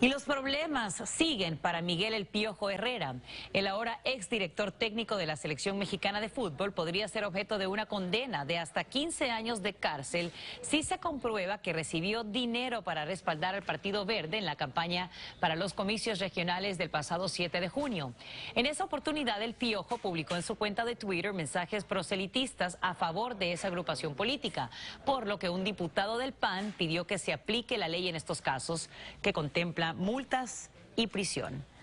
Y los problemas siguen para Miguel El Piojo Herrera. El ahora exdirector técnico de la Selección Mexicana de Fútbol podría ser objeto de una condena de hasta 15 años de cárcel si se comprueba que recibió dinero para respaldar al Partido Verde en la campaña para los comicios regionales del pasado 7 de junio. En esa oportunidad, El Piojo publicó en su cuenta de Twitter mensajes proselitistas a favor de esa agrupación política, por lo que un diputado del PAN pidió que se aplique la ley en estos casos, que contempla multas y prisión.